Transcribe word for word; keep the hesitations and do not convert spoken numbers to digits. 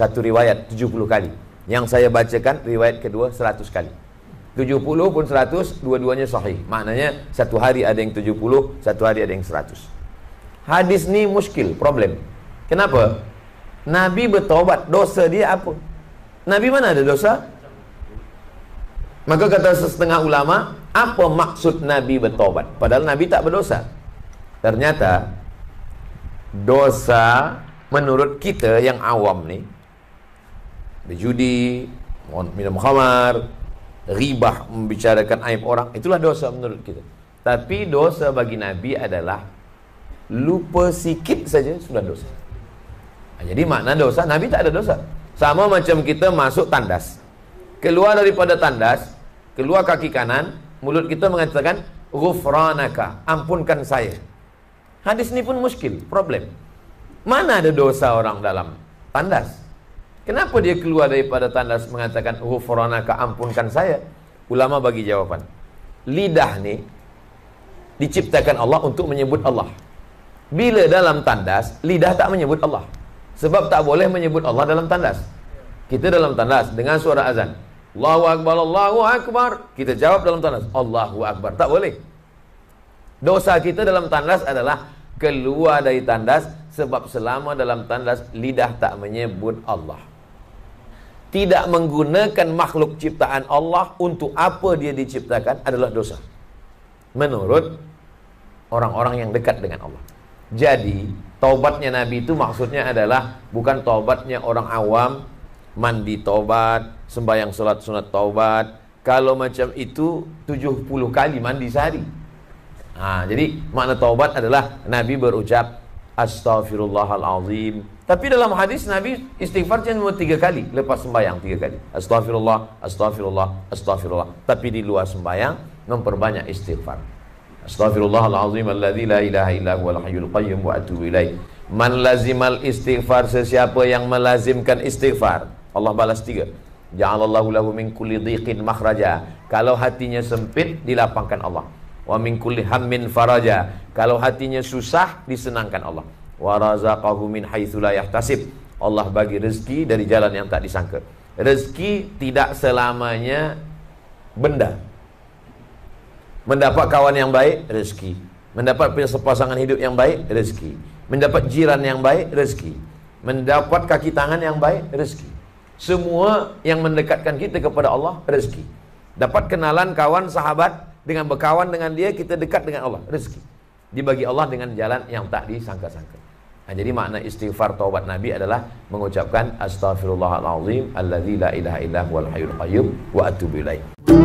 satu riwayat tujuh puluh kali. Yang saya bacakan riwayat kedua seratus kali. tujuh puluh pun seratus, dua-duanya sahih. Maknanya satu hari ada yang tujuh puluh, satu hari ada yang seratus. Hadis ni muskil, problem. Kenapa? Nabi bertaubat, dosa dia apa? Nabi mana ada dosa? Maka kata setengah ulama, apa maksud Nabi bertaubat? Padahal Nabi tak berdosa. Ternyata dosa menurut kita yang awam ni, berjudi, minum khamar, ribah, membicarakan aib orang, itulah dosa menurut kita. Tapi dosa bagi Nabi adalah lupa sikit saja sudah dosa. Jadi makna dosa, Nabi tak ada dosa. Sama macam kita masuk tandas, keluar daripada tandas, keluar kaki kanan, mulut kita mengatakan ghufranaka, ampunkan saya. Hadis ni pun muskil, problem. Mana ada dosa orang dalam tandas? Kenapa dia keluar daripada tandas mengatakan ghufranaka, ampunkan saya? Ulama bagi jawapan. Lidah ni diciptakan Allah untuk menyebut Allah. Bila dalam tandas, lidah tak menyebut Allah. Sebab tak boleh menyebut Allah dalam tandas. Kita dalam tandas dengan suara azan, Allahu Akbar, Allahu Akbar, kita jawab dalam tandas, Allahu Akbar. Tak boleh. Dosa kita dalam tandas adalah keluar dari tandas. Sebab selama dalam tandas, lidah tak menyebut Allah, tidak menggunakan makhluk ciptaan Allah untuk apa dia diciptakan adalah dosa menurut orang-orang yang dekat dengan Allah. Jadi taubatnya Nabi itu maksudnya adalah bukan taubatnya orang awam, mandi taubat, sembahyang solat sunat taubat. Kalau macam itu tujuh puluh kali mandi sehari. Nah, jadi makna taubat adalah Nabi berucap Astaghfirullahalazim. Tapi dalam hadis Nabi istighfar cuma tiga kali lepas sembahyang, tiga kali. Astaghfirullah, astaghfirullah, astaghfirullah. Tapi di luar sembahyang memperbanyak istighfar. Astaghfirullahalazim alladzi la ilaha illa huwal hayyul qayyum wa atubu ilaih. Man lazimal istighfar, sesiapa yang melazimkan istighfar, Allah balas tiga. Ja'alallahu lahu min kulli dhiqin makhraja. Kalau hatinya sempit dilapangkan Allah. Wa min kulli hammin faraja. Kalau hatinya susah disenangkan Allah. Wa razaqahu min haitsu la yahtasib. Allah bagi rezeki dari jalan yang tak disangka. Rezeki tidak selamanya benda. Mendapat kawan yang baik, rezeki. Mendapat pasangan hidup yang baik, rezeki. Mendapat jiran yang baik, rezeki. Mendapat kaki tangan yang baik, rezeki. Semua yang mendekatkan kita kepada Allah, rezeki. Dapat kenalan kawan sahabat, dengan berkawan dengan dia kita dekat dengan Allah, rezeki dibagi Allah dengan jalan yang tak disangka-sangka. Nah, jadi makna istighfar taubat Nabi adalah mengucapkan Astaghfirullahalazim alladzi la ilaha illa huwal hayyul qayyum wa atubu ilaih.